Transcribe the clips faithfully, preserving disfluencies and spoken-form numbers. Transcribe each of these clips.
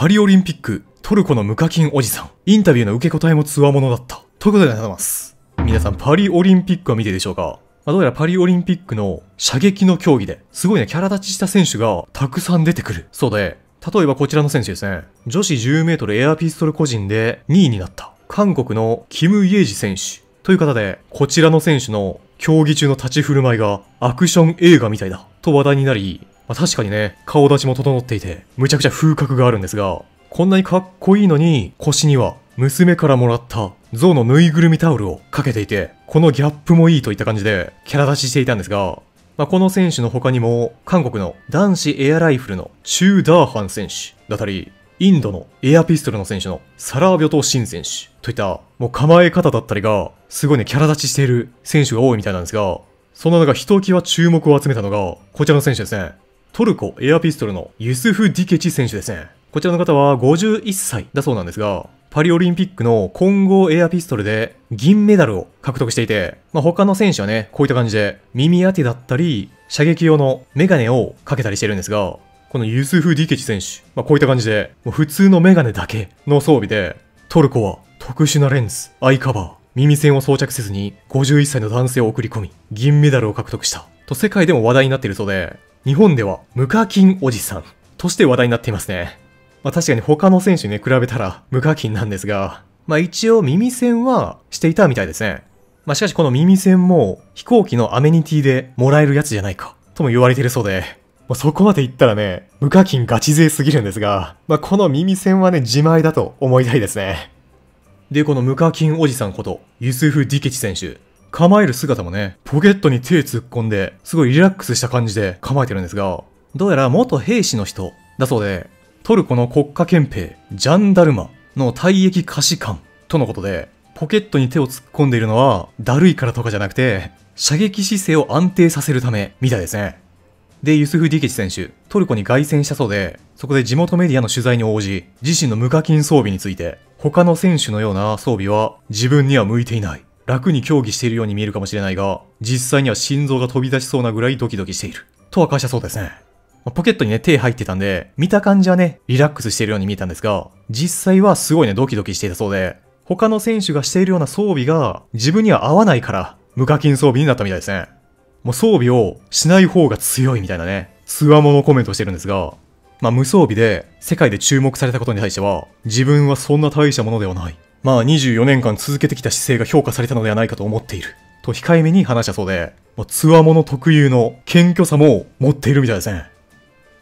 パリオリンピック、トルコの無課金おじさん。インタビューの受け答えもつわものだった。ということでございます。皆さん、パリオリンピックは見てでしょうか？まあ、どうやらパリオリンピックの射撃の競技で、すごいね、キャラ立ちした選手がたくさん出てくる。そうで、例えばこちらの選手ですね。女子じゅうメートルエアピストル個人でにいになった。韓国のキム・イェジ選手。という方で、こちらの選手の競技中の立ち振る舞いがアクション映画みたいだ。と話題になり、まあ、確かにね、顔立ちも整っていて、むちゃくちゃ風格があるんですが、こんなにかっこいいのに、腰には娘からもらった象のぬいぐるみタオルをかけていて、このギャップもいいといった感じでキャラ立ちしていたんですが、まあ、この選手の他にも、韓国の男子エアライフルのチュー・ダーハン選手だったり、インドのエアピストルの選手のサラービョト・シン選手といった、もう構え方だったりが、すごいね、キャラ立ちしている選手が多いみたいなんですが、そんな中、ひときわ注目を集めたのが、こちらの選手ですね。トルコエアピストルのユスフ・ディケチ選手ですね。こちらの方はごじゅういっさいだそうなんですが、パリオリンピックの混合エアピストルで銀メダルを獲得していて、まあ、他の選手はね、こういった感じで耳当てだったり、射撃用のメガネをかけたりしてるんですが、このユスフ・ディケチ選手、まあ、こういった感じで、もう普通のメガネだけの装備で、トルコは特殊なレンズ、アイカバー、耳栓を装着せずにごじゅういっさいの男性を送り込み、銀メダルを獲得した。と世界でも話題になっているそうで、日本では無課金おじさんとして話題になっていますね。まあ確かに他の選手にね、比べたら無課金なんですが、まあ一応耳栓はしていたみたいですね。まあしかしこの耳栓も飛行機のアメニティでもらえるやつじゃないかとも言われているそうで、まあそこまで言ったらね、無課金ガチ勢すぎるんですが、まあこの耳栓はね、自前だと思いたいですね。で、この無課金おじさんこと、ユスフ・ディケチ選手。構える姿もね、ポケットに手突っ込んで、すごいリラックスした感じで構えてるんですが、どうやら元兵士の人だそうで、トルコの国家憲兵、ジャンダルマの退役下士官とのことで、ポケットに手を突っ込んでいるのは、だるいからとかじゃなくて、射撃姿勢を安定させるため、みたいですね。で、ユスフ・ディケチ選手、トルコに凱旋したそうで、そこで地元メディアの取材に応じ、自身の無課金装備について、他の選手のような装備は自分には向いていない。楽に競技しているように見えるかもしれないが、実際には心臓が飛び出しそうなぐらいドキドキしている。と明かしたそうですね。ポケットにね、手入ってたんで、見た感じはね、リラックスしているように見えたんですが、実際はすごいね、ドキドキしていたそうで、他の選手がしているような装備が自分には合わないから、無課金装備になったみたいですね。もう装備をしない方が強いみたいなね、つわものコメントしてるんですが、まあ無装備で世界で注目されたことに対しては、自分はそんな大したものではない。まあにじゅうよねんかん続けてきた姿勢が評価されたのではないかと思っている。と控えめに話したそうで、まあ、つわもの特有の謙虚さも持っているみたいですね。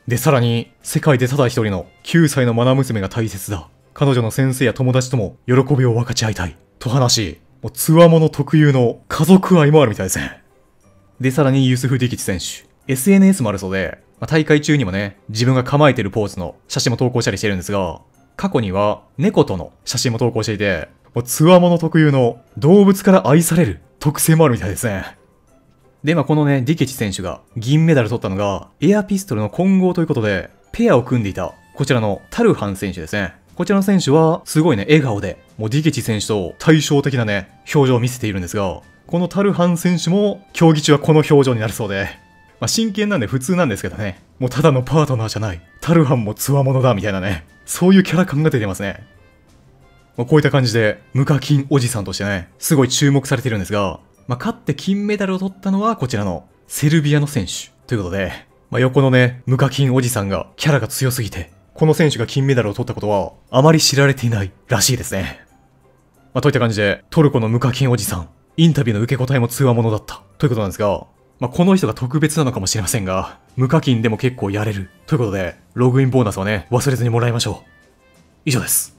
で、さらに、世界でただ一人のきゅうさいのマナ娘が大切だ。彼女の先生や友達とも喜びを分かち合いたい。と話し、もうつわもの特有の家族愛もあるみたいですね。で、さらにユスフ・ディケチ選手。エスエヌエス もあるそうで、まあ、大会中にもね、自分が構えてるポーズの写真も投稿したりしてるんですが、過去には猫との写真も投稿していて、もうつわもの特有の動物から愛される特性もあるみたいですね。で、まあ、このね、ディケチ選手が銀メダル取ったのが、エアピストルの混合ということで、ペアを組んでいた、こちらのタルハン選手ですね。こちらの選手は、すごいね、笑顔で、もうディケチ選手と対照的なね、表情を見せているんですが、このタルハン選手も、競技中はこの表情になるそうで、まあ、真剣なんで普通なんですけどね、もうただのパートナーじゃない、タルハンもつわものだ、みたいなね、そういうキャラ感が出てますね。まあ、こういった感じで、無課金おじさんとしてね、すごい注目されてるんですが、まあ、勝って金メダルを取ったのはこちらのセルビアの選手ということで、まあ、横のね、無課金おじさんがキャラが強すぎて、この選手が金メダルを取ったことはあまり知られていないらしいですね。まあ、といった感じで、トルコの無課金おじさん、インタビューの受け答えもつわものだったということなんですが、まあ、この人が特別なのかもしれませんが、無課金でも結構やれるということで、ログインボーナスはね、忘れずにもらいましょう。以上です。